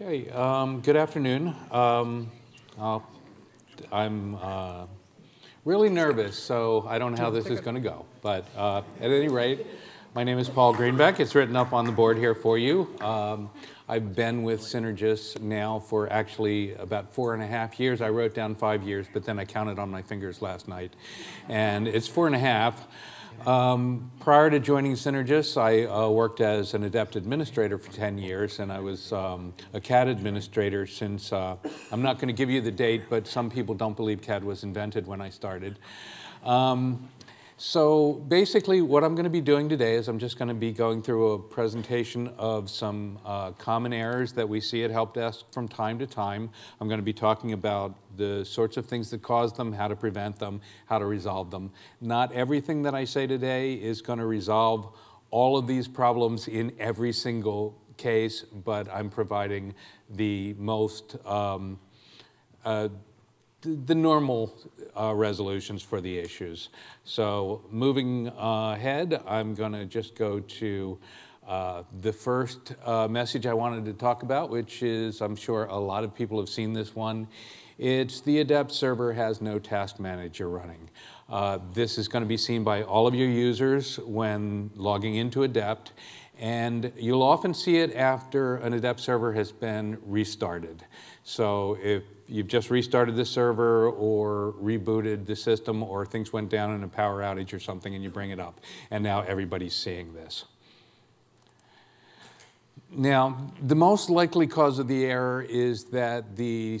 Okay, good afternoon. I'm really nervous, so I don't know how this is going to go. But at any rate, my name is Paul Greenbeck. It's written up on the board here for you. I've been with Synergis now for actually about 4.5 years. I wrote down 5 years, but then I counted on my fingers last night. And it's 4.5. Prior to joining Synergis, I worked as an Adept administrator for 10 years, and I was a CAD administrator since, I'm not going to give you the date, but some people don't believe CAD was invented when I started. So basically what I'm going to be doing today is I'm just going to be going through a presentation of some common errors that we see at help desk from time to time. I'm going to be talking about the sorts of things that cause them, how to prevent them, how to resolve them. Not everything that I say today is going to resolve all of these problems in every single case, but I'm providing the most the normal resolutions for the issues. So moving ahead, I'm going to just go to the first message I wanted to talk about, which is, I'm sure a lot of people have seen this one. It's the Adept server has no task manager running. This is going to be seen by all of your users when logging into Adept. And you'll often see it after an Adept server has been restarted. So if you've just restarted the server or rebooted the system or things went down in a power outage or something and you bring it up, and now everybody's seeing this. Now, the most likely cause of the error is that the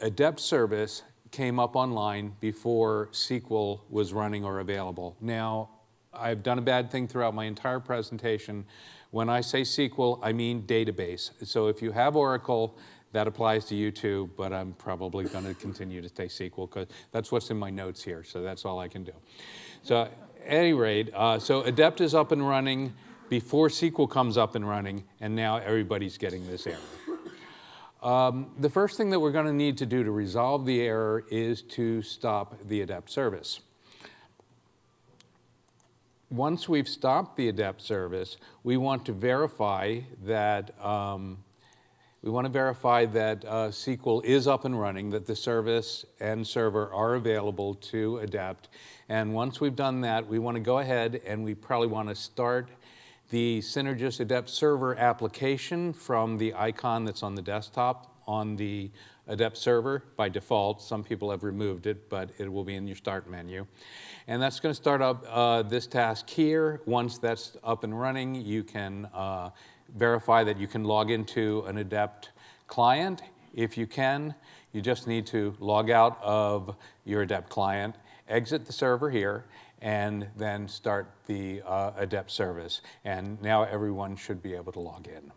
Adept service came up online before SQL was running or available. Now, I've done a bad thing throughout my entire presentation. When I say SQL, I mean database. So if you have Oracle, that applies to you too, but I'm probably going to continue to say SQL because that's what's in my notes here, so that's all I can do. So at any rate, so Adept is up and running before SQL comes up and running, and now everybody's getting this error. The first thing that we're going to need to do to resolve the error is to stop the Adept service. Once we've stopped the Adept service, we want to verify that SQL is up and running, that the service and server are available to Adept. And once we've done that, we want to go ahead and we probably want to start the Synergis Adept server application from the icon that's on the desktop on the Adept server by default. Some people have removed it, but it will be in your start menu. And that's going to start up this task here. Once that's up and running, you can verify that you can log into an Adept client. If you can, you just need to log out of your Adept client, exit the server here, and then start the Adept service. And now everyone should be able to log in.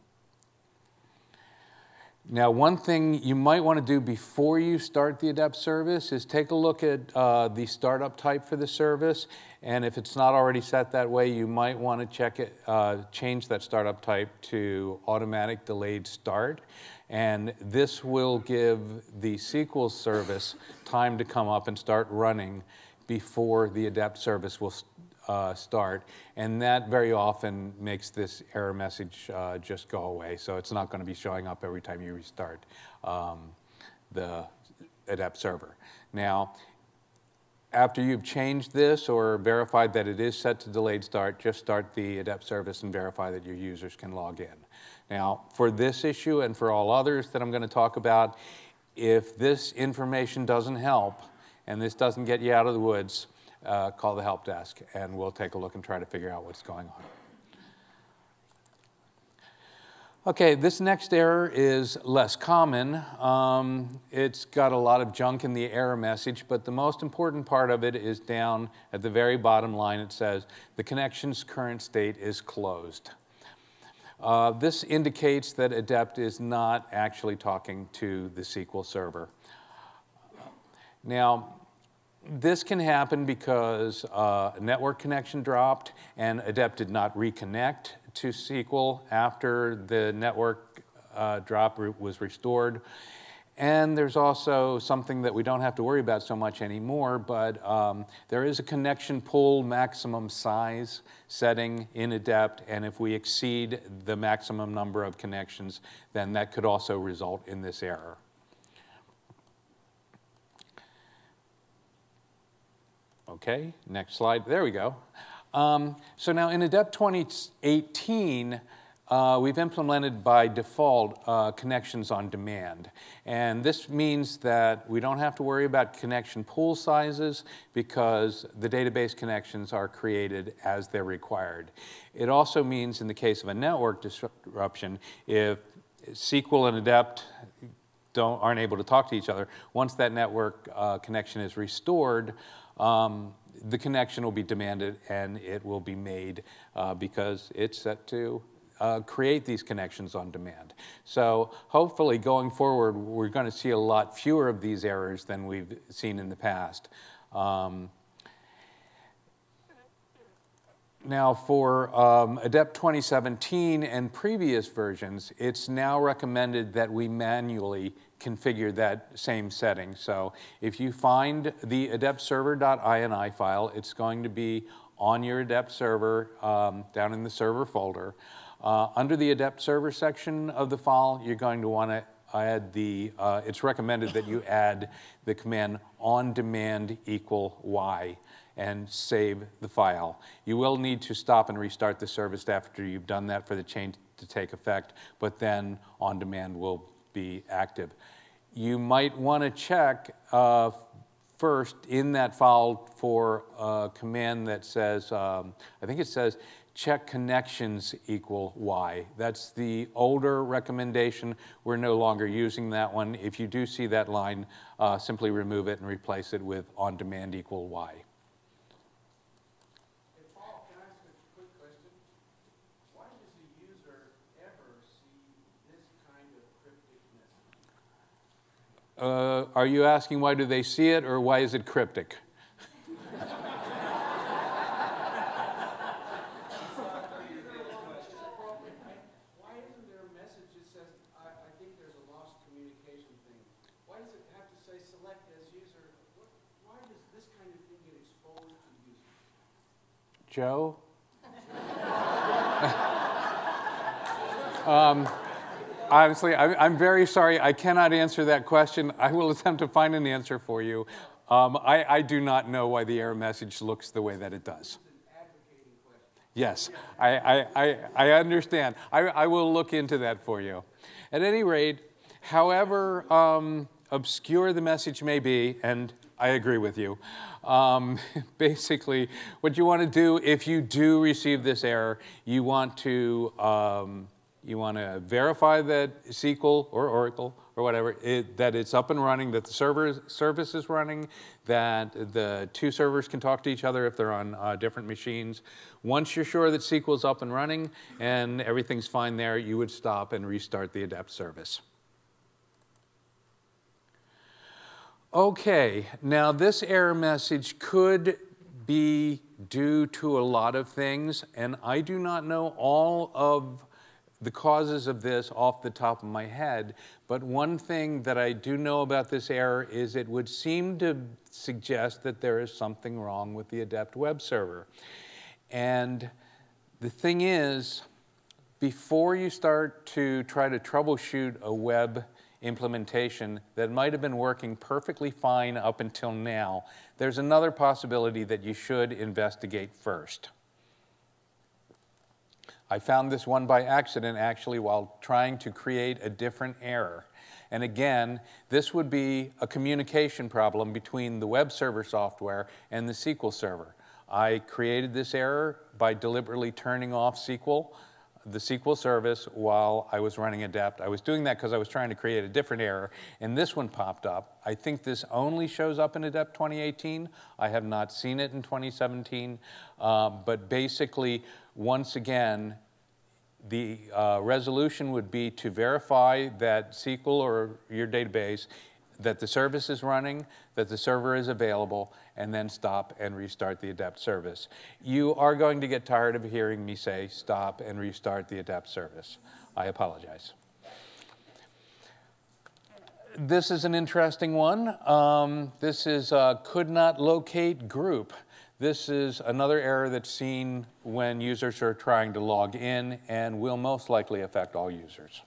Now, one thing you might want to do before you start the Adept service is take a look at the startup type for the service. And if it's not already set that way, you might want to check it, change that startup type to automatic delayed start. And this will give the SQL service time to come up and start running before the Adept service will start, and that very often makes this error message just go away. So it's not going to be showing up every time you restart the Adept server. Now, after you've changed this or verified that it is set to delayed start, just start the Adept service and verify that your users can log in. Now, for this issue and for all others that I'm going to talk about, if this information doesn't help and this doesn't get you out of the woods, call the help desk, and we'll take a look and try to figure out what's going on. Okay, this next error is less common. It's got a lot of junk in the error message, but the most important part of it is down at the very bottom line. It says, the connection's current state is closed. This indicates that Adept is not actually talking to the SQL server. Now, this can happen because a network connection dropped and Adept did not reconnect to SQL after the network drop was restored. And there's also something that we don't have to worry about so much anymore, but there is a connection pull maximum size setting in Adept, and if we exceed the maximum number of connections, then that could also result in this error. Okay, next slide. There we go. So now in Adept 2018, we've implemented by default connections on demand. And this means that we don't have to worry about connection pool sizes because the database connections are created as they're required. It also means in the case of a network disruption, if SQL and Adept aren't able to talk to each other, once that network connection is restored, the connection will be demanded and it will be made because it's set to create these connections on demand. So hopefully going forward, we're going to see a lot fewer of these errors than we've seen in the past. Now for Adept 2017 and previous versions, it's now recommended that we manually configure that same setting. So if you find the adeptserver.ini file, it's going to be on your Adept server down in the server folder. Under the Adept server section of the file, you're going to want to add the, it's recommended that you add the command on demand equal Y and save the file. You will need to stop and restart the service after you've done that for the change to take effect, but then on demand will be active. You might want to check first in that file for a command that says, I think it says, check connections equal Y. That's the older recommendation. We're no longer using that one. If you do see that line, simply remove it and replace it with on demand equal Y. Hey, Paul, can I ask a quick question? Why does the user ever see this kind of cryptic message? Are you asking why do they see it or why is it cryptic? Joe? Honestly, I'm very sorry. I cannot answer that question. I will attempt to find an answer for you. I do not know why the error message looks the way that it does. Yes, I understand. I will look into that for you. At any rate, however obscure the message may be, and I agree with you. Basically, what you want to do if you do receive this error, you want to verify that SQL or Oracle or whatever that it's up and running, that the service is running, that the two servers can talk to each other if they're on different machines. Once you're sure that SQL's up and running and everything's fine there, you would stop and restart the Adept service. Okay, now this error message could be due to a lot of things, and I do not know all of the causes of this off the top of my head, but one thing that I do know about this error is it would seem to suggest that there is something wrong with the Adept web server. And the thing is, before you start to try to troubleshoot a web implementation that might have been working perfectly fine up until now, there's another possibility that you should investigate first. I found this one by accident, actually, while trying to create a different error. And again, this would be a communication problem between the web server software and the SQL server. I created this error by deliberately turning off SQL, the SQL service, while I was running Adept. I was doing that because I was trying to create a different error, and this one popped up. I think this only shows up in Adept 2018. I have not seen it in 2017, but basically, once again, the resolution would be to verify that SQL or your database, that the service is running, that the server is available, and then stop and restart the Adept service. You are going to get tired of hearing me say stop and restart the Adept service. I apologize. This is an interesting one. This is could not locate group. This is another error that's seen when users are trying to log in and will most likely affect all users.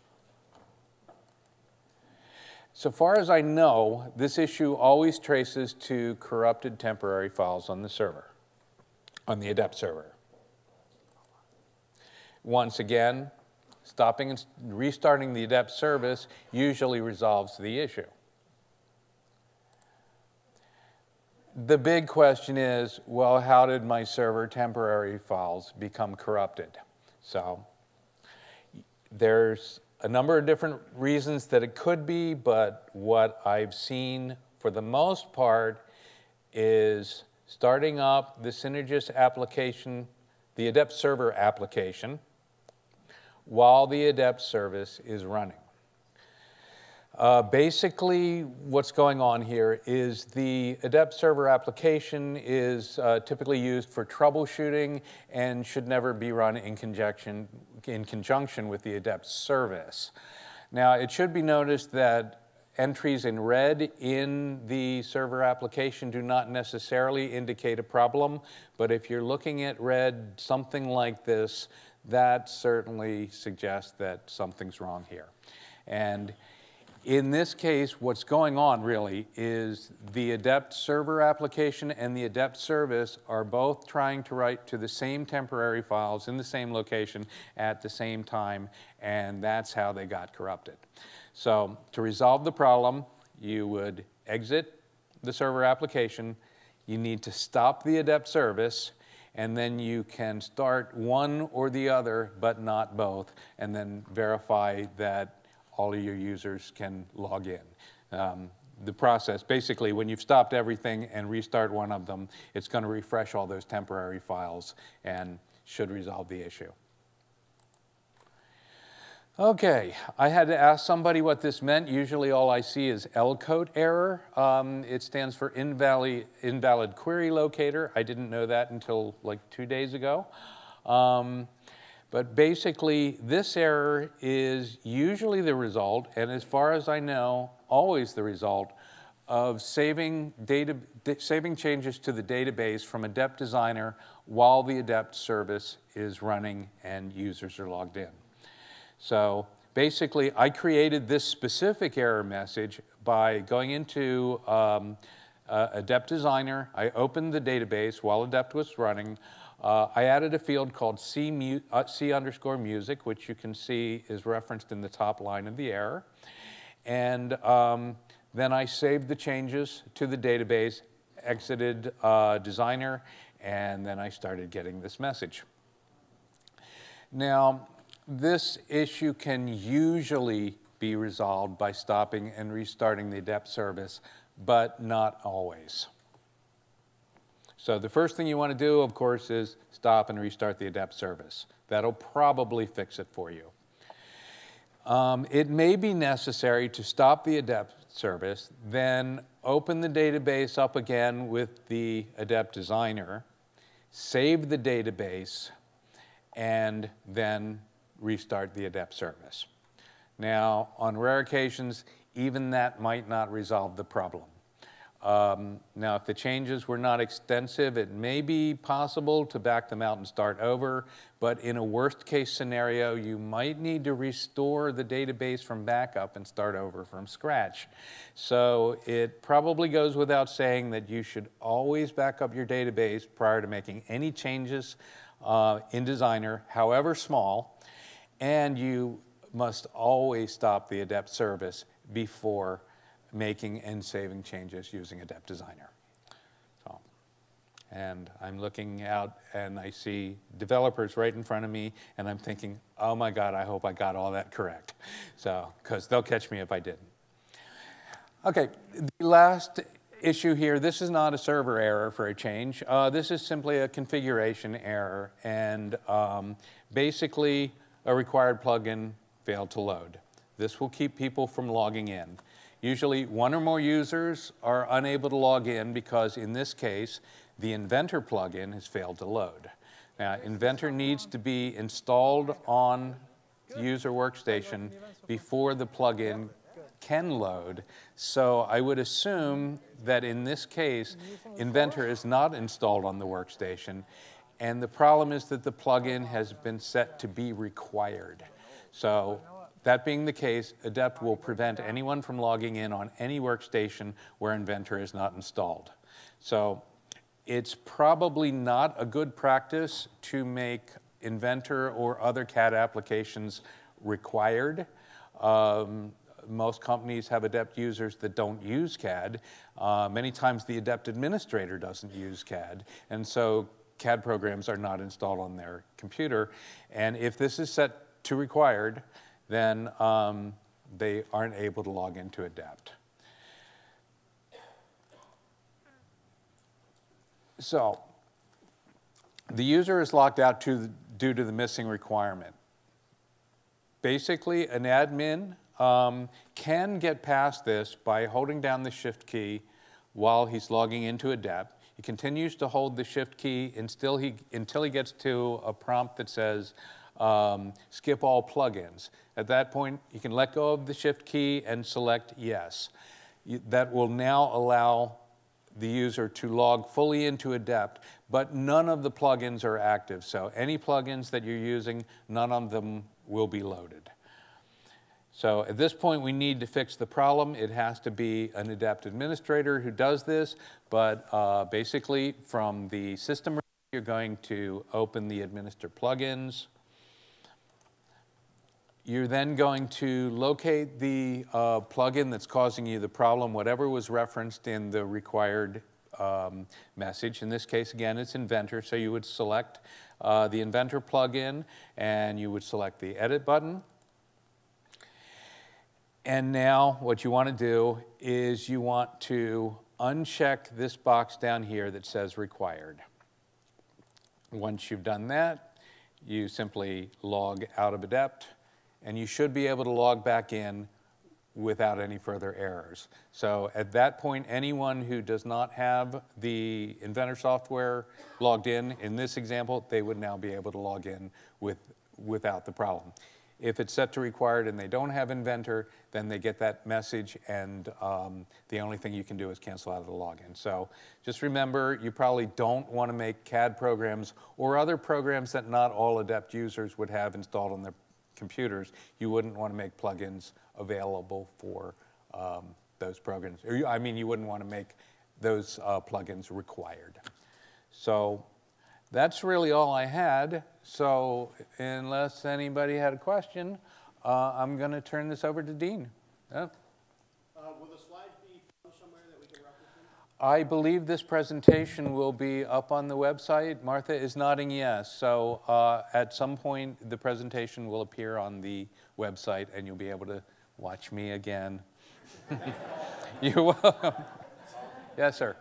So far as I know, this issue always traces to corrupted temporary files on the server, on the Adept server. Once again, stopping and restarting the Adept service usually resolves the issue. The big question is, well, how did my server temporary files become corrupted? So there's a number of different reasons that it could be, but what I've seen for the most part is starting up the Synergis application, the Adept server application, while the Adept service is running. Basically, what's going on here is the Adept server application is typically used for troubleshooting and should never be run in conjunction with the Adept service. Now, it should be noticed that entries in red in the server application do not necessarily indicate a problem, but if you're looking at red, something like this, that certainly suggests that something's wrong here. And in this case, what's going on really is the Adept server application and the Adept service are both trying to write to the same temporary files in the same location at the same time, and that's how they got corrupted. So to resolve the problem, you would exit the server application, you need to stop the Adept service, and then you can start one or the other, but not both, and then verify that all of your users can log in. The process, basically, when you've stopped everything and restart one of them, it's going to refresh all those temporary files and should resolve the issue. Okay, I had to ask somebody what this meant. Usually all I see is LCOAT error. It stands for invalid query locator. I didn't know that until like 2 days ago. But basically, this error is usually the result, and as far as I know, always the result of saving changes to the database from Adept Designer while the Adept service is running and users are logged in. So basically, I created this specific error message by going into Adept Designer. I opened the database while Adept was running. I added a field called C_music, which you can see is referenced in the top line of the error. And then I saved the changes to the database, exited Designer, and then I started getting this message. Now, this issue can usually be resolved by stopping and restarting the Adept service, but not always. So the first thing you want to do, of course, is stop and restart the Adept service. That'll probably fix it for you. It may be necessary to stop the Adept service, then open the database up again with the Adept Designer, save the database, and then restart the Adept service. Now, on rare occasions, even that might not resolve the problem. Now, if the changes were not extensive, it may be possible to back them out and start over, but in a worst-case scenario, you might need to restore the database from backup and start over from scratch. So it probably goes without saying that you should always back up your database prior to making any changes in Designer, however small, and you must always stop the Adept service before making and saving changes using Adept Designer. So, and I'm looking out and I see developers right in front of me and I'm thinking, oh my God, I hope I got all that correct. So, because they'll catch me if I didn't. Okay, the last issue here, this is not a server error for a change. This is simply a configuration error and basically a required plugin failed to load. This will keep people from logging in. Usually one or more users are unable to log in because in this case, the Inventor plugin has failed to load. Now, Inventor needs to be installed on the user workstation before the plugin can load. So I would assume that in this case, Inventor is not installed on the workstation. And the problem is that the plugin has been set to be required. So that being the case, Adept will prevent anyone from logging in on any workstation where Inventor is not installed. So it's probably not a good practice to make Inventor or other CAD applications required. Most companies have Adept users that don't use CAD. Many times the Adept administrator doesn't use CAD. And so CAD programs are not installed on their computer. And if this is set to required, then they aren't able to log into Adept. So the user is locked out due to the missing requirement. Basically, an admin can get past this by holding down the Shift key while he's logging into Adept. He continues to hold the Shift key until he gets to a prompt that says, skip all plugins. At that point, you can let go of the Shift key and select yes. That will now allow the user to log fully into Adept, but none of the plugins are active. So any plugins that you're using, none of them will be loaded. So at this point, we need to fix the problem. It has to be an Adept administrator who does this, but basically from the system, you're going to open the administer plugins. You're then going to locate the plugin that's causing you the problem, whatever was referenced in the required message. In this case, again, it's Inventor, so you would select the Inventor plugin, and you would select the Edit button. And now what you want to do is you want to uncheck this box down here that says required. Once you've done that, you simply log out of Adept, and you should be able to log back in without any further errors. So at that point, anyone who does not have the Inventor software logged in this example, they would now be able to log in without the problem. If it's set to required and they don't have Inventor, then they get that message, and the only thing you can do is cancel out of the login. So just remember, you probably don't want to make CAD programs or other programs that not all Adept users would have installed on their computers. You wouldn't want to make plugins available for those programs. Or, I mean, you wouldn't want to make those plugins required. So that's really all I had. So unless anybody had a question, I'm going to turn this over to Dean. Yeah. Will the slides be somewhere that we can reference them? I believe this presentation will be up on the website. Martha is nodding yes. So at some point, the presentation will appear on the website, and you'll be able to watch me again. You're welcome. Yes, sir.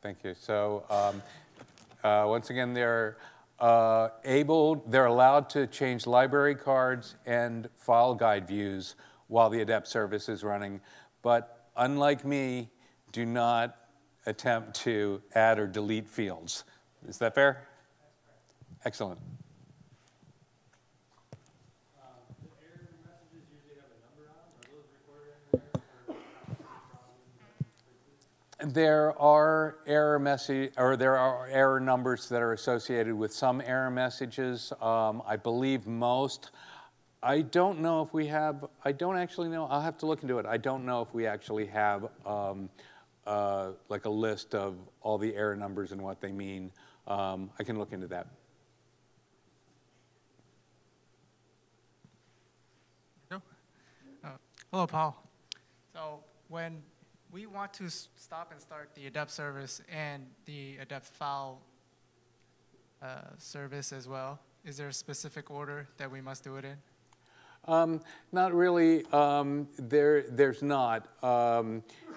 Thank you. So once again, they're allowed to change library cards and file guide views while the Adept service is running. But unlike me, do not attempt to add or delete fields. Is that fair? That's correct. Excellent. The error messages usually have a number on them. Are those recorded in there? There are error numbers that are associated with some error messages. I believe most. I don't know if we have, I don't actually know, I'll have to look into it. I don't know if we actually have like a list of all the error numbers and what they mean. I can look into that. Hello, Paul. So when we want to stop and start the Adept service and the Adept file service as well, is there a specific order that we must do it in? Not really. There's not.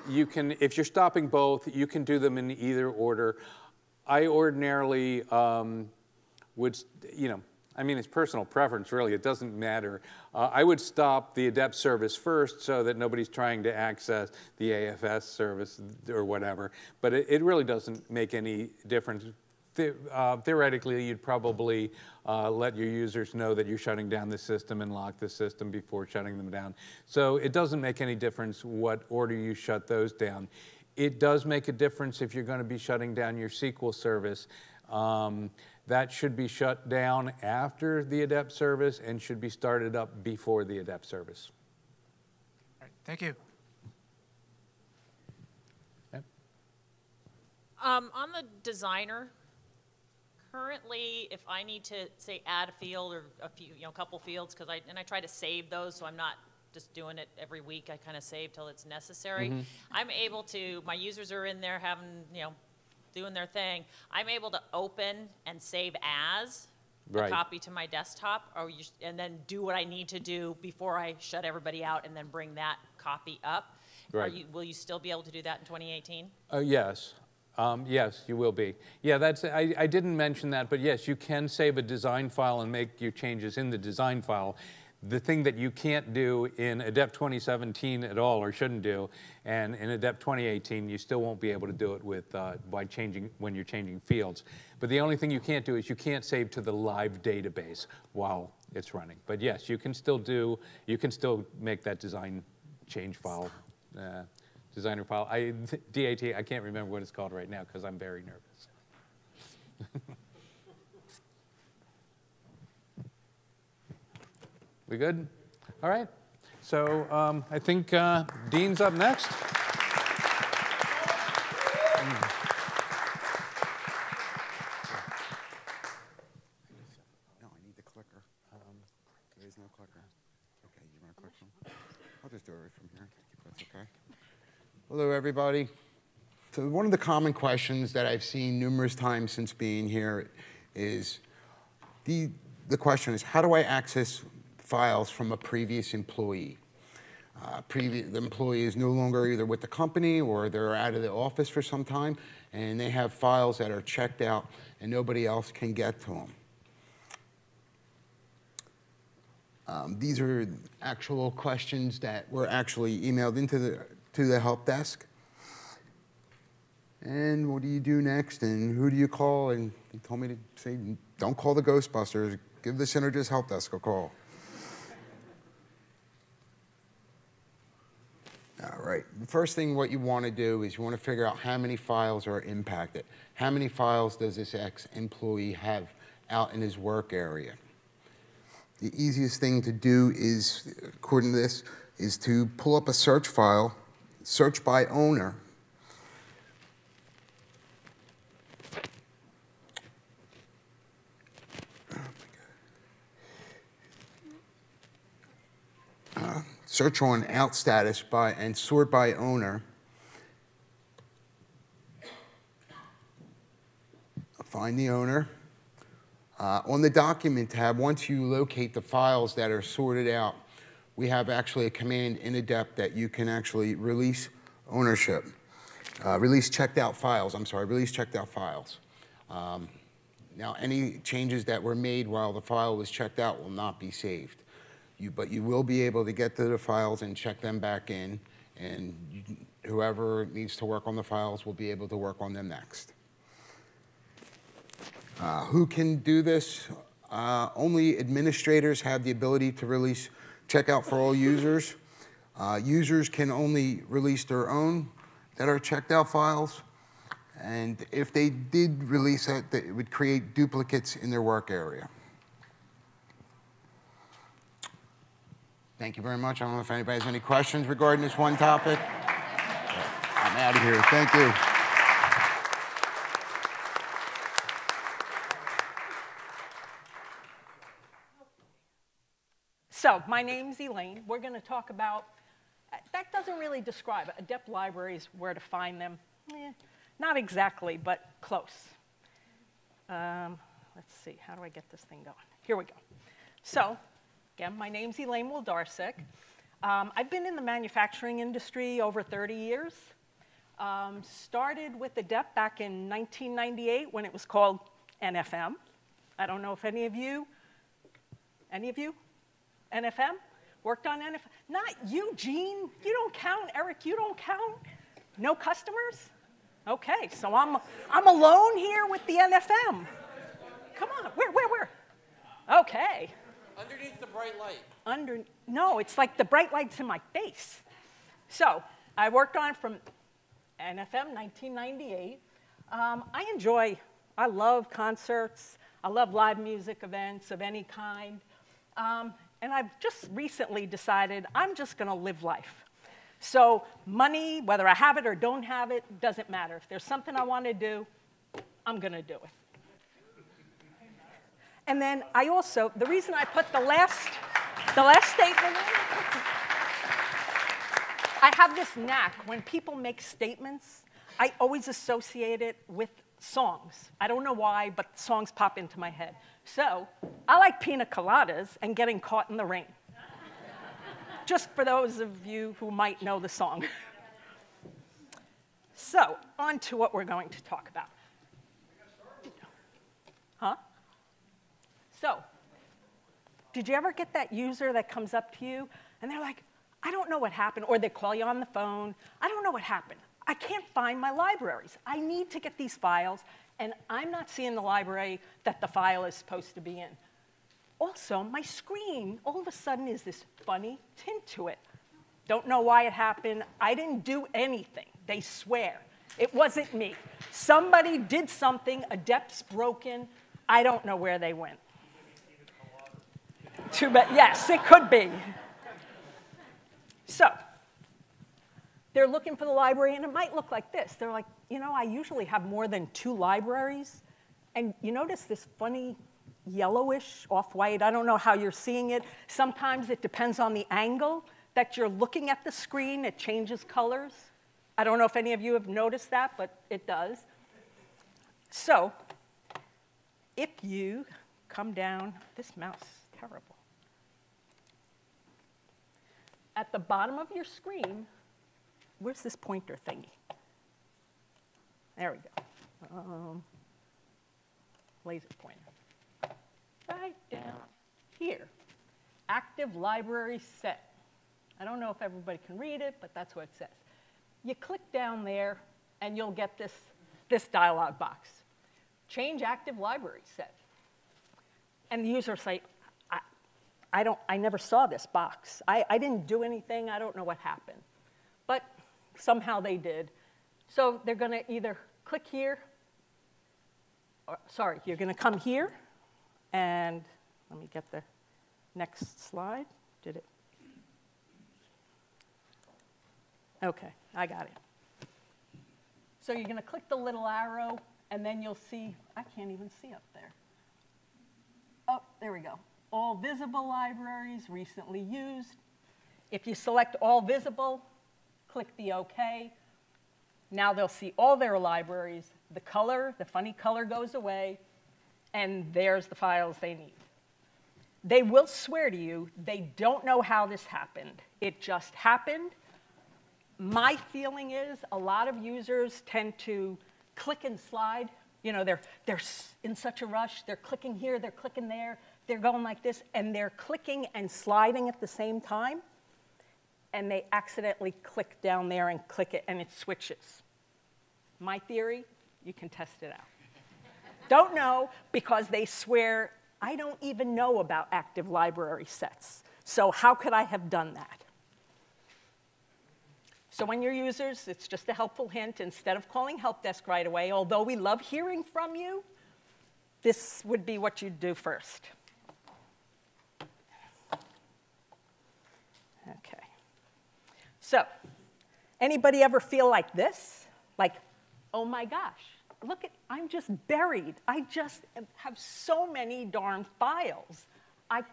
You can, if you're stopping both, you can do them in either order. I ordinarily would, you know, I mean, it's personal preference, really. It doesn't matter. I would stop the Adept service first so that nobody's trying to access the AFS service or whatever. But it really doesn't make any difference. Theoretically, you'd probably let your users know that you're shutting down the system and lock the system before shutting them down. So it doesn't make any difference what order you shut those down. It does make a difference if you're going to be shutting down your SQL service. That should be shut down after the Adept service and should be started up before the Adept service. All right, thank you. Okay. On the designer, currently, if I need to say add a field or a few, you know, couple fields, because I try to save those, so I'm not just doing it every week. I kind of save till it's necessary. Mm-hmm. I'm able to. My users are in there having, you know, doing their thing. I'm able to open and save as a copy to my desktop, or and then do what I need to do before I shut everybody out, and then bring that copy up. Right. Will you still be able to do that in 2018? Yes. Yes, you will be. Yeah, that's, I didn't mention that, but yes, you can save a design file and make your changes in the design file. The thing that you can't do in Adept 2017 at all, or shouldn't do, and in Adept 2018, you still won't be able to do it with by changing when you're changing fields. But the only thing you can't do is you can't save to the live database while it's running. But yes, you can still do. You can still make that design change file, designer file. DAT. I can't remember what it's called right now because I'm very nervous. We good? All right. So I think Dean's up next. No, I need the clicker. There is no clicker. Okay, you want to click from? I'll just do it right from here. That's okay. Hello, everybody. So one of the common questions that I've seen numerous times since being here is the question is, how do I access files from a previous employee? The employee is no longer either with the company or they're out of the office for some time, and they have files that are checked out and nobody else can get to them. These are actual questions that were actually emailed into to the help desk. And what do you do next? And who do you call? And they told me to say, don't call the Ghostbusters. Give the Synergis help desk a call. All right. The first thing what you want to do is you want to figure out how many files are impacted. How many files does this ex-employee have out in his work area? The easiest thing to do is, according to this, is to pull up a search file, search by owner. Search on out status by and sort by owner. Find the owner. On the document tab, once you locate the files that are sorted out, we have actually a command in Adept that you can actually release ownership. Release checked out files, I'm sorry, release checked out files. Now, any changes that were made while the file was checked out will not be saved. But you will be able to get to the files and check them back in, and whoever needs to work on the files will be able to work on them next. Who can do this? Only administrators have the ability to release checkout for all users. Users can only release their own that are checked out files, and if they did release it, it would create duplicates in their work area. Thank you very much. I don't know if anybody has any questions regarding this one topic. I'm out of here. Thank you. So my name's Elaine. We're going to talk about, that doesn't really describe it. Adept libraries, where to find them. Not exactly, but close. Let's see, how do I get this thing going? Here we go. So, again, my name's Elaine Woldarczyk. I've been in the manufacturing industry over 30 years. Started with Adept back in 1998 when it was called NFM. I don't know if any of you, NFM? Worked on NFM? Not you, Gene. You don't count. Eric, you don't count. No customers? Okay, so I'm alone here with the NFM. Come on, where? Okay. Underneath the bright light. No, it's like the bright light's in my face. So I worked on it from NFM 1998. I love concerts. I love live music events of any kind. And I've just recently decided I'm just going to live life. So money, whether I have it or don't have it, doesn't matter. If there's something I want to do, I'm going to do it. And then I also, the reason I put the last statement in, I have this knack. When people make statements, I always associate it with songs. I don't know why, but songs pop into my head. So I like pina coladas and getting caught in the rain. Just for those of you who might know the song. So on to what we're going to talk about. Huh? So did you ever get that user that comes up to you and they're like, I don't know what happened, or they call you on the phone, I don't know what happened. I can't find my libraries. I need to get these files, and I'm not seeing the library that the file is supposed to be in. Also, my screen, all of a sudden, is this funny tint to it. Don't know why it happened. I didn't do anything. They swear. It wasn't me. Somebody did something. Adept's broken. I don't know where they went. Too bad. Yes, it could be. So they're looking for the library, and it might look like this. They're like, you know, I usually have more than 2 libraries. And you notice this funny yellowish, off-white. I don't know how you're seeing it. Sometimes it depends on the angle that you're looking at the screen. It changes colors. I don't know if any of you have noticed that, but it does. So if you come down, this mouse is terrible. At the bottom of your screen, where's this pointer thingy? There we go. Laser pointer. Right down here. Active library set. I don't know if everybody can read it, but that's what it says. You click down there, and you'll get this dialog box. Change active library set. And the user will say, I never saw this box. I didn't do anything. I don't know what happened. But somehow they did. So they're going to either click here, or, sorry, you're going to come here. And let me get the next slide. Did it? OK, I got it. So you're going to click the little arrow, and then you'll see. I can't even see up there. Oh, there we go. All visible libraries recently used. If you select all visible, click the OK. Now they'll see all their libraries. The color, the funny color goes away. And there's the files they need. They will swear to you they don't know how this happened. It just happened. My feeling is a lot of users tend to click and slide. You know, they're in such a rush. They're clicking here. They're clicking there. They're going like this. And they're clicking and sliding at the same time. And they accidentally click down there and click it, and it switches. My theory, you can test it out. Don't know because they swear, I don't even know about active library sets. So how could I have done that? So when you're users, it's just a helpful hint. Instead of calling help desk right away, although we love hearing from you, this would be what you'd do first. So anybody ever feel like this? Like, oh my gosh, look at, I'm just buried. I just have so many darn files. I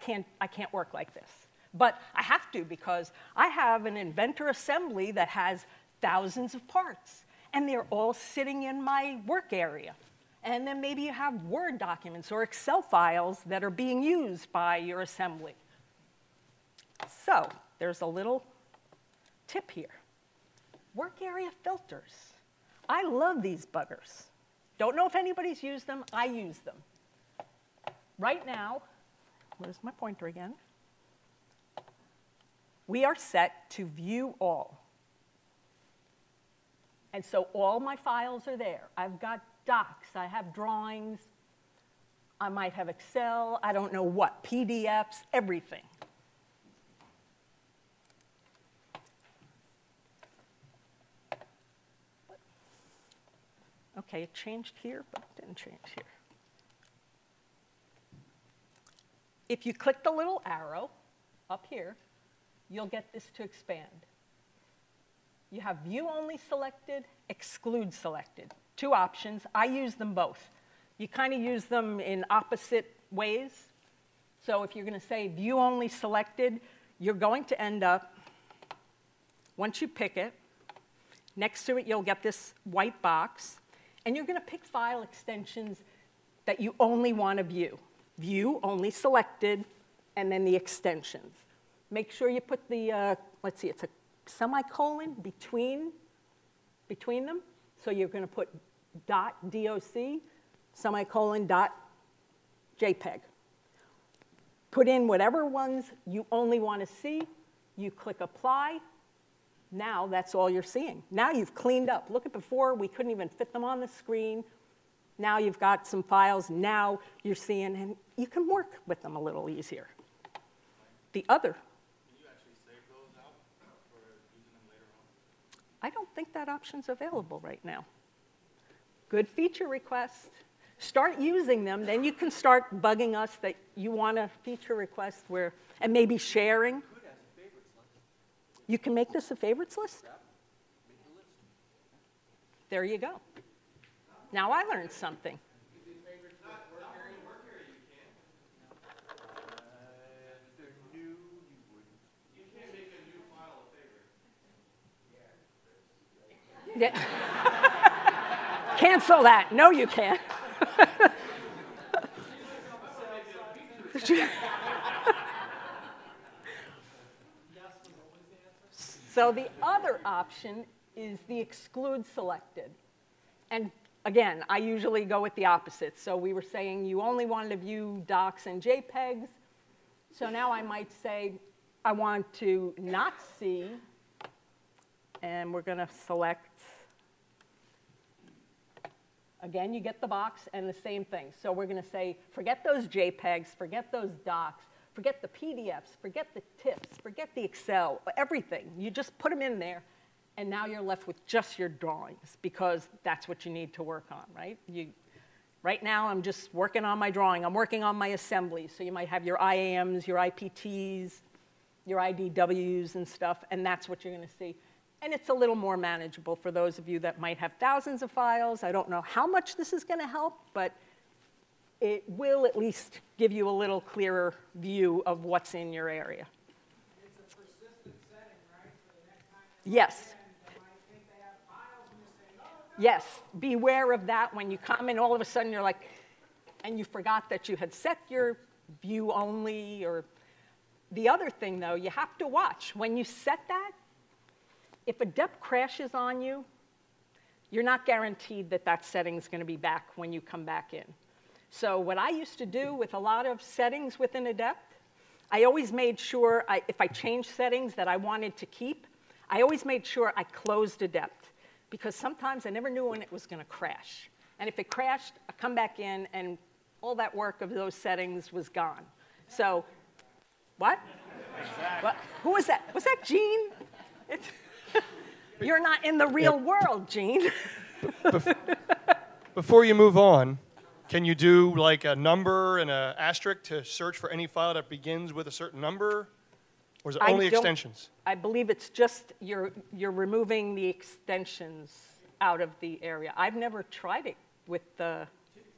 can't work like this. But I have to because I have an Inventor assembly that has thousands of parts, and they're all sitting in my work area. And then maybe you have Word documents or Excel files that are being used by your assembly. So there's a little tip here. Work area filters. I love these buggers. Don't know if anybody's used them. I use them. Right now, where's my pointer again? We are set to view all. And so all my files are there. I've got docs. I have drawings. I might have Excel. I don't know what. PDFs, everything. OK, it changed here, but it didn't change here. If you click the little arrow up here, you'll get this to expand. You have view only selected, exclude selected. Two options. I use them both. You kind of use them in opposite ways. So if you're going to say view only selected, you're going to end up, once you pick it, next to it you'll get this white box. And you're going to pick file extensions that you only want to view. View only selected, and then the extensions. Make sure you put the, let's see, it's a semicolon between them. So you're going to put .doc, semicolon, .jpeg. Put in whatever ones you only want to see. You click apply. Now that's all you're seeing. Now you've cleaned up. Look at before, we couldn't even fit them on the screen. Now you've got some files. Now you're seeing, and you can work with them a little easier. The other. Can you actually save those out for using them later on? I don't think that option's available right now. Good feature request. Start using them. Then you can start bugging us that you want a feature request where, and maybe sharing. You could have a favorites list. You can make this a favorites list? Yeah. Make a list. There you go. Now I learned something. Yeah. Cancel that. No, you can't. So the other option is the exclude selected. And again, I usually go with the opposite. So we were saying you only wanted to view docs and JPEGs. So now I might say I want to not see. And we're going to select. Again, you get the box and the same thing. So we're going to say, forget those JPEGs, forget those docs, forget the PDFs, forget the tips, forget the Excel, everything. You just put them in there, and now you're left with just your drawings, because that's what you need to work on, right? Right now, I'm just working on my drawing. I'm working on my assembly. So you might have your IAMs, your IPTs, your IDWs and stuff, and that's what you're going to see. And it's a little more manageable for those of you that might have thousands of files. I don't know how much this is going to help, but it will at least give you a little clearer view of what's in your area. It's a persistent setting, right? So the next time they yes. They might think they have files and you say, oh, no. Yes. Beware of that when you come in. All of a sudden you're like, and you forgot that you had set your view only. Or the other thing, though, you have to watch. When you set that, if Adept crashes on you, you're not guaranteed that that setting's going to be back when you come back in. So what I used to do with a lot of settings within Adept, I always made sure if I changed settings that I wanted to keep, I always made sure I closed Adept, because sometimes I never knew when it was going to crash. And if it crashed, I come back in, and all that work of those settings was gone. So what? Exactly. Well, who was that? Was that Gene? You're not in the real world, Gene. Before you move on, can you do like a number and an asterisk to search for any file that begins with a certain number? Or is it only extensions? I believe it's just you're removing the extensions out of the area. I've never tried it with the...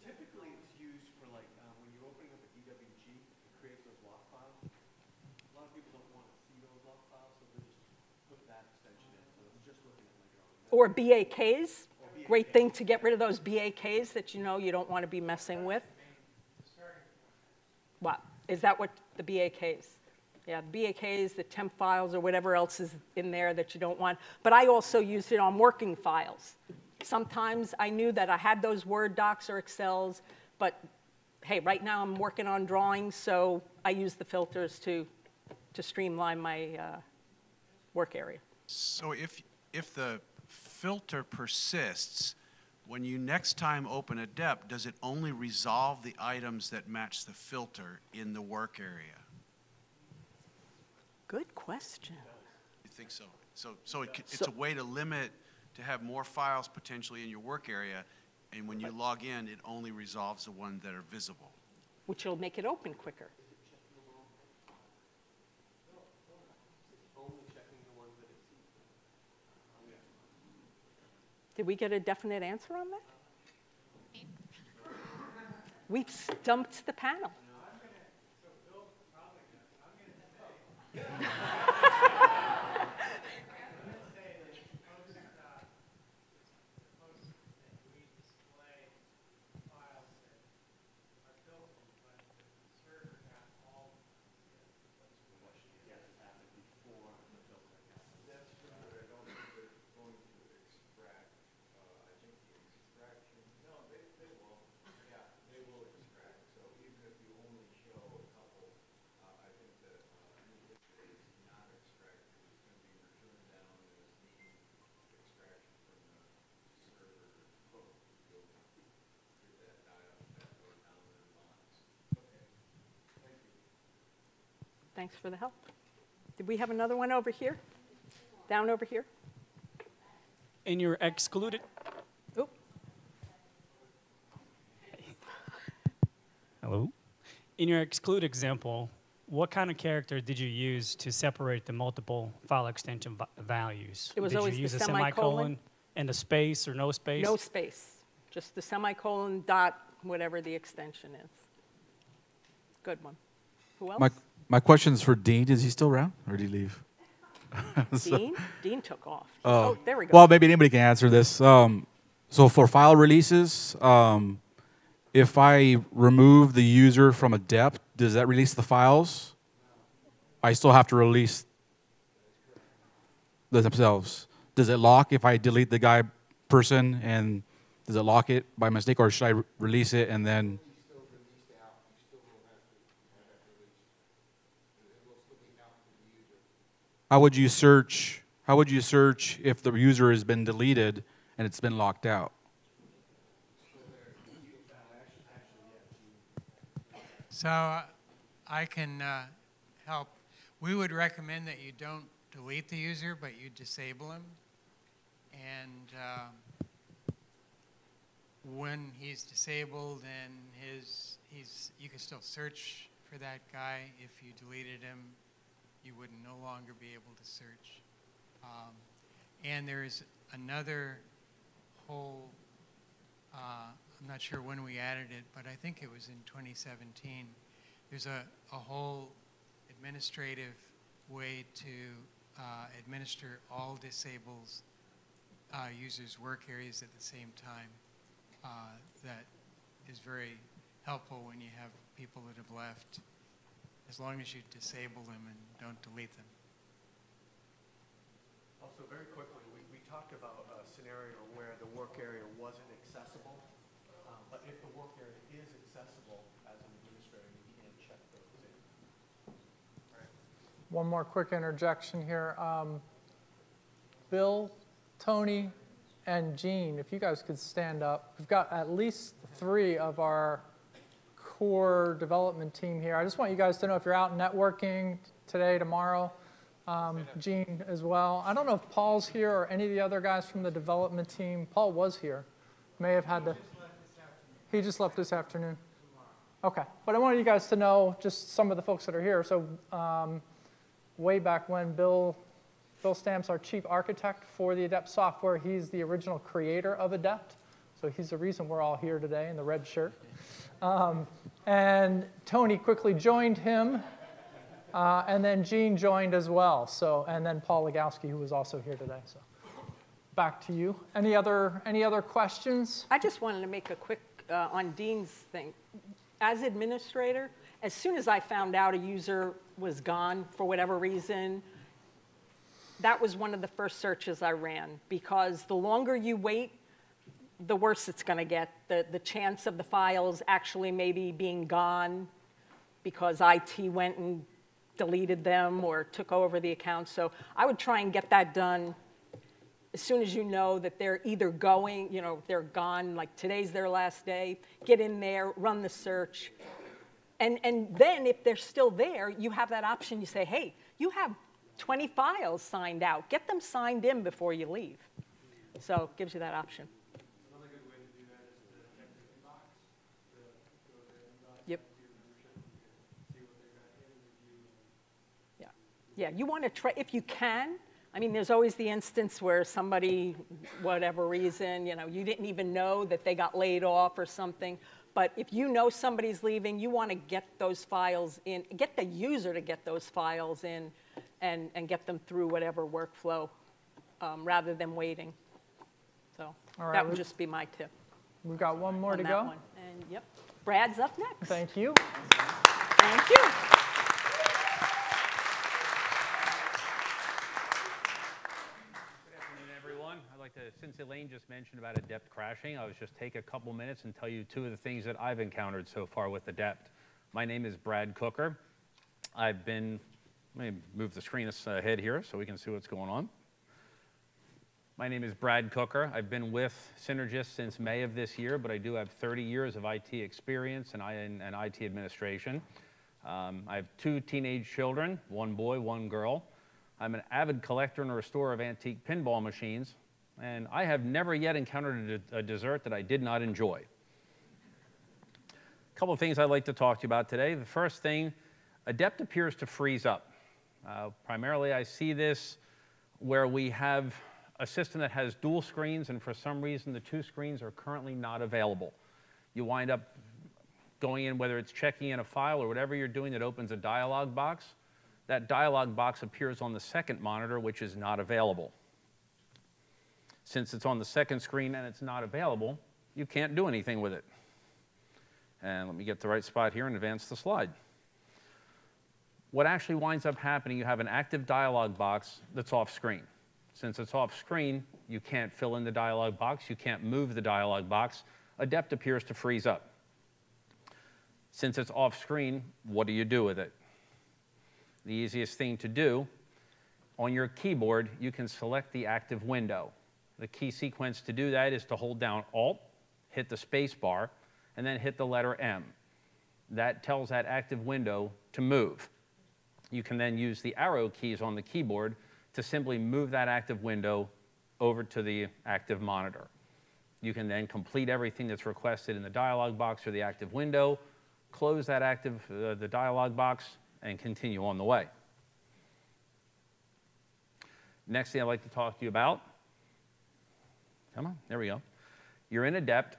Typically, it's used for, like, when you open up a DWG, it creates those log files. A lot of people don't want to see those log files, so they just put that extension in. So it's just looking at later on. Or BAKs. Great thing to get rid of those BAKs that you know you don't want to be messing with. What? Is that what the BAKs? Yeah, BAKs, the temp files, or whatever else is in there that you don't want. But I also used it on working files. Sometimes I knew that I had those Word docs or Excels, but hey, right now I'm working on drawings, so I use the filters to streamline my work area. So if the filter persists, when you next time open Adept, does it only resolve the items that match the filter in the work area? Good question. You think so? So it's a way to limit, to have more files potentially in your work area, and when you log in, it only resolves the ones that are visible. Which will make it open quicker. Did we get a definite answer on that? We've stumped the panel. Thanks for the help. Did we have another one over here? Down over here? And you're excluded. Oop. Hello. In your exclude example, what kind of character did you use to separate the multiple file extension values? It was always the semicolon and a space or no space? No space. Just the semicolon dot whatever the extension is. Good one. Who else? My question's for Dean. Is he still around, or did he leave? So, Dean took off. Oh, there we go. Well, maybe anybody can answer this. So for file releases, if I remove the user from Adept, does that release the files? I still have to release themselves. Does it lock if I delete the guy person, and does it lock it by mistake, or should I release it and then? How would you search if the user has been deleted and it's been locked out? So I can help. We would recommend that you don't delete the user, but you disable him. And when he's disabled, and you can still search for that guy. If you deleted him, you would no longer be able to search. And there's another whole, I'm not sure when we added it, but I think it was in 2017. There's a whole administrative way to administer all disabled users' work areas at the same time. That is very helpful when you have people that have left, as long as you disable them and don't delete them. Also, very quickly, we talked about a scenario where the work area wasn't accessible. But if the work area is accessible as an administrator, you can check those in. All right. One more quick interjection here. Bill, Tony, and Gene, if you guys could stand up. We've got at least three of our core development team here. I just want you guys to know if you're out networking today, tomorrow, Gene as well. I don't know if Paul's here or any of the other guys from the development team. Paul was here. May have had to. He just left this afternoon. Okay. But I wanted you guys to know just some of the folks that are here. So way back when. Bill Stamps, our chief architect for the Adept software, he's the original creator of Adept. So he's the reason we're all here today in the red shirt. And Tony quickly joined him. And then Gene joined as well. So, and then Paul Legowski, who was also here today. So back to you. Any other questions? I just wanted to make a quick on Dean's thing. As administrator, as soon as I found out a user was gone for whatever reason, that was one of the first searches I ran, because the longer you wait, the worse it's going to get. The chance of the files actually maybe being gone because IT went and deleted them or took over the account. So I would try and get that done as soon as you know that they're either going, you know, they're gone, like today's their last day. Get in there, run the search. And then if they're still there, you have that option. You say, hey, you have 20 files signed out. Get them signed in before you leave. So it gives you that option. Another good way to do that is to check the inbox. Go to the inbox, yep. See what they got in, review. Yeah. Yeah, you want to try, if you can. I mean, there's always the instance where somebody, whatever reason, you know, you didn't even know that they got laid off or something. But if you know somebody's leaving, you want to get those files in, get the user to get those files in and get them through whatever workflow rather than waiting. So all right, that would just be my tip. We've got one more to go. One. And yep, Brad's up next. Thank you. Thank you. Since Elaine just mentioned about Adept crashing, I was just take a couple minutes and tell you two of the things that I've encountered so far with Adept. My name is Brad Kooker. I've been, let me move the screen ahead here so we can see what's going on. My name is Brad Kooker. I've been with Synergis since May of this year, but I do have 30 years of IT experience and IT administration. I have two teenage children, one boy, one girl. I'm an avid collector and restorer of antique pinball machines. And I have never yet encountered a dessert that I did not enjoy. A couple of things I'd like to talk to you about today. The first thing, Adept appears to freeze up. Primarily, I see this where we have a system that has dual screens, and for some reason, the two screens are currently not available. You wind up going in, whether it's checking in a file or whatever you're doing, that opens a dialog box. That dialog box appears on the second monitor, which is not available. Since it's on the second screen and it's not available, you can't do anything with it. And let me get the right spot here and advance the slide. What actually winds up happening, you have an active dialog box that's off screen. Since it's off screen, you can't fill in the dialog box, you can't move the dialog box. Adept appears to freeze up. Since it's off screen, what do you do with it? The easiest thing to do, on your keyboard, you can select the active window. The key sequence to do that is to hold down Alt, hit the space bar, and then hit the letter M. That tells that active window to move. You can then use the arrow keys on the keyboard to simply move that active window over to the active monitor. You can then complete everything that's requested in the dialog box or the active window, close that the dialog box, and continue on the way. Next thing I'd like to talk to you about, come on, there we go. You're in Adept,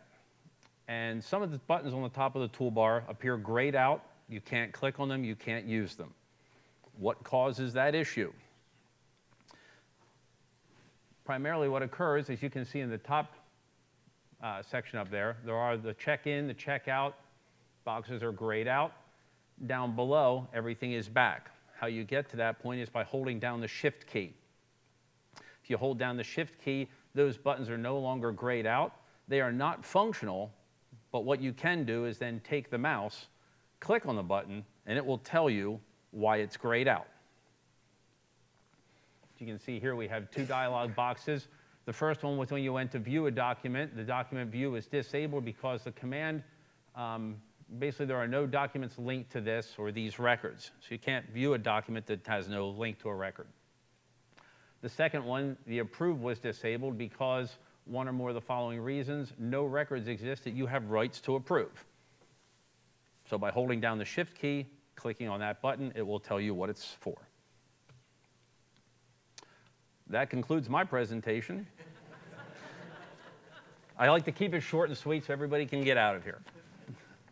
and some of the buttons on the top of the toolbar appear grayed out. You can't click on them, you can't use them. What causes that issue? Primarily what occurs, as you can see in the top section up there, there are the check-in, the check-out, boxes are grayed out. Down below, everything is back. How you get to that point is by holding down the Shift key. If you hold down the Shift key, those buttons are no longer grayed out. They are not functional, but what you can do is then take the mouse, click on the button, and it will tell you why it's grayed out. As you can see here, we have two dialog boxes. The first one was when you went to view a document. The document view is disabled because the command, basically there are no documents linked to this or these records. So you can't view a document that has no link to a record. The second one, the approve was disabled because one or more of the following reasons, no records exist that you have rights to approve. So by holding down the Shift key, clicking on that button, it will tell you what it's for. That concludes my presentation. I like to keep it short and sweet so everybody can get out of here.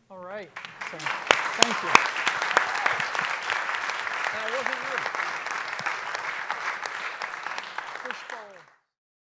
All right. So, thank you.